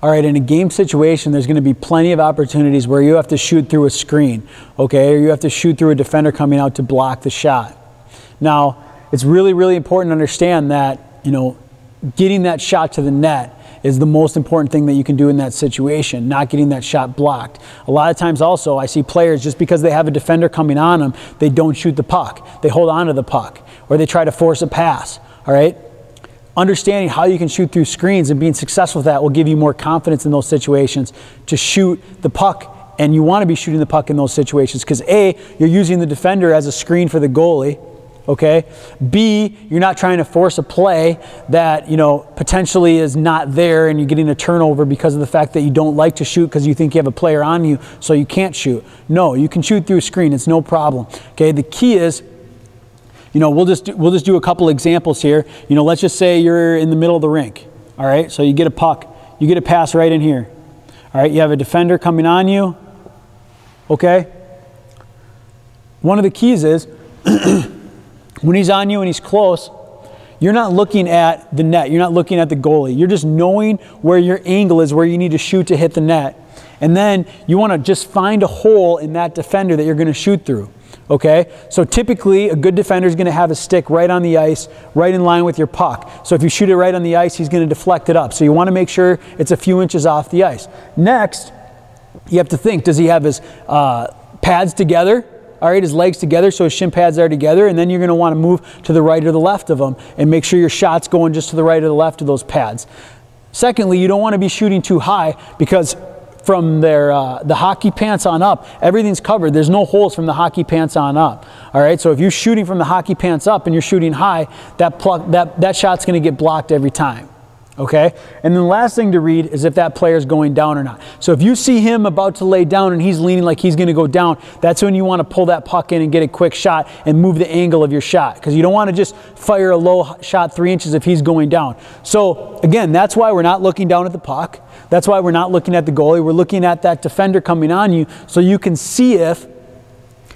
All right, in a game situation, there's going to be plenty of opportunities where you have to shoot through a screen, okay? Or you have to shoot through a defender coming out to block the shot. Now, it's really, really important to understand that, you know, getting that shot to the net is the most important thing that you can do in that situation, not getting that shot blocked. A lot of times also, I see players, just because they have a defender coming on them, they don't shoot the puck. They hold on to the puck, or they try to force a pass, all right? Understanding how you can shoot through screens and being successful with that will give you more confidence in those situations to shoot the puck, and you want to be shooting the puck in those situations because A, you're using the defender as a screen for the goalie, okay? B, you're not trying to force a play that, you know, potentially is not there and you're getting a turnover because of the fact that you don't like to shoot because you think you have a player on you, so you can't shoot. No, you can shoot through a screen. It's no problem, okay? The key is, you know, we'll just do a couple examples here. You know, let's just say you're in the middle of the rink, all right? So you get a puck, you get a pass right in here, all right? You have a defender coming on you, okay? One of the keys is, when he's on you and he's close, you're not looking at the net. You're not looking at the goalie. You're just knowing where your angle is, where you need to shoot to hit the net. And then you want to just find a hole in that defender that you're going to shoot through, okay? So typically, a good defender is going to have a stick right on the ice, right in line with your puck. So if you shoot it right on the ice, he's going to deflect it up. So you want to make sure it's a few inches off the ice. Next, you have to think, does he have his pads together? All right, his legs together, so his shin pads are together, and then you're going to want to move to the right or the left of them and make sure your shot's going just to the right or the left of those pads. Secondly, you don't want to be shooting too high because from the hockey pants on up, everything's covered. There's no holes from the hockey pants on up. All right, so if you're shooting from the hockey pants up and you're shooting high, that shot's going to get blocked every time. Okay, and then the last thing to read is if that player is going down or not. So if you see him about to lay down and he's leaning like he's going to go down, that's when you want to pull that puck in and get a quick shot and move the angle of your shot, because you don't want to just fire a low shot 3 inches if he's going down. So again, that's why we're not looking down at the puck. That's why we're not looking at the goalie. We're looking at that defender coming on you so you can see if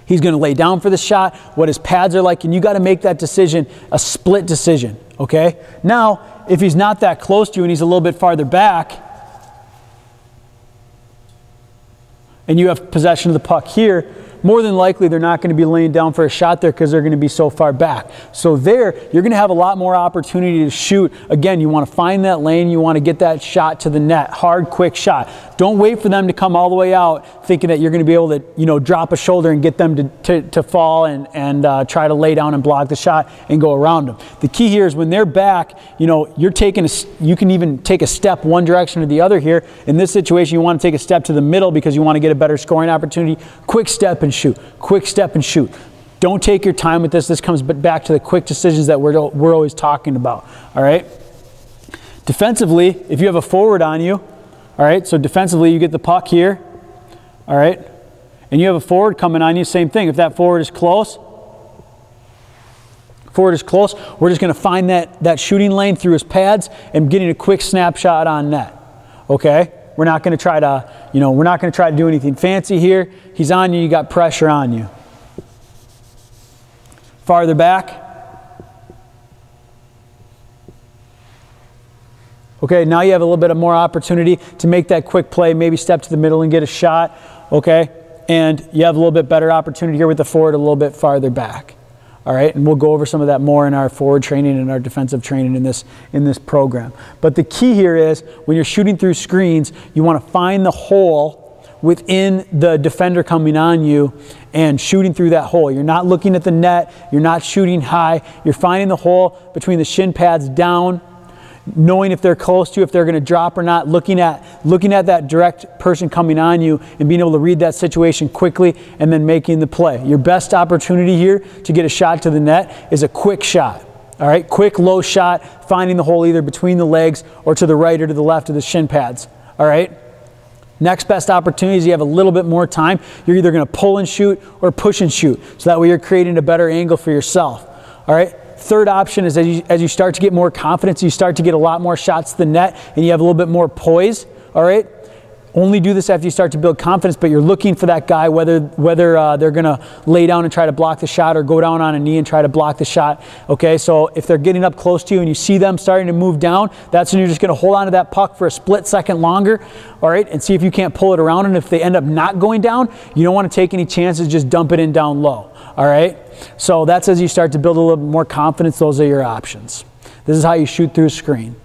he's going to lay down for the shot, what his pads are like, and you got to make that decision a split decision, okay? Now, if he's not that close to you and he's a little bit farther back and you have possession of the puck here, more than likely they're not going to be laying down for a shot there because they're going to be so far back. So there, you're going to have a lot more opportunity to shoot. Again, you want to find that lane. You want to get that shot to the net, hard, quick shot. Don't wait for them to come all the way out thinking that you're going to be able to, you know, drop a shoulder and get them to fall and try to lay down and block the shot and go around them. The key here is when they're back, you know, you can even take a step one direction or the other here. In this situation, you want to take a step to the middle because you want to get a better scoring opportunity. Quick step and shoot, quick step and shoot. Don't take your time with this. This comes back to the quick decisions that we're always talking about, all right? Defensively, if you have a forward on you, all right, so defensively you get the puck here, all right, and you have a forward coming on you, same thing. If that forward is close, we're just going to find that shooting lane through his pads and getting a quick snapshot on net, okay? We're not going to try to, you know, we're not going to try to do anything fancy here. He's on you, you got pressure on you. Farther back. Okay, now you have a little bit of more opportunity to make that quick play, maybe step to the middle and get a shot, okay? And you have a little bit better opportunity here with the forward a little bit farther back. All right, and we'll go over some of that more in our forward training and our defensive training in this program. But the key here is when you're shooting through screens, you want to find the hole within the defender coming on you and shooting through that hole. You're not looking at the net. You're not shooting high. You're finding the hole between the shin pads down, knowing if they're close to you, if they're going to drop or not, looking at that direct person coming on you and being able to read that situation quickly and then making the play. Your best opportunity here to get a shot to the net is a quick shot, all right? Quick, low shot, finding the hole either between the legs or to the right or to the left of the shin pads, all right? Next best opportunity is you have a little bit more time. You're either going to pull and shoot or push and shoot, so that way you're creating a better angle for yourself, all right? Third option is as you start to get more confidence, you start to get a lot more shots to the net and you have a little bit more poise, all right? Only do this after you start to build confidence, but you're looking for that guy, whether they're going to lay down and try to block the shot or go down on a knee and try to block the shot. Okay, so if they're getting up close to you and you see them starting to move down, that's when you're just going to hold on to that puck for a split second longer, all right, and see if you can't pull it around. And if they end up not going down, you don't want to take any chances, just dump it in down low, all right? So that's as you start to build a little more confidence, those are your options. This is how you shoot through a screen.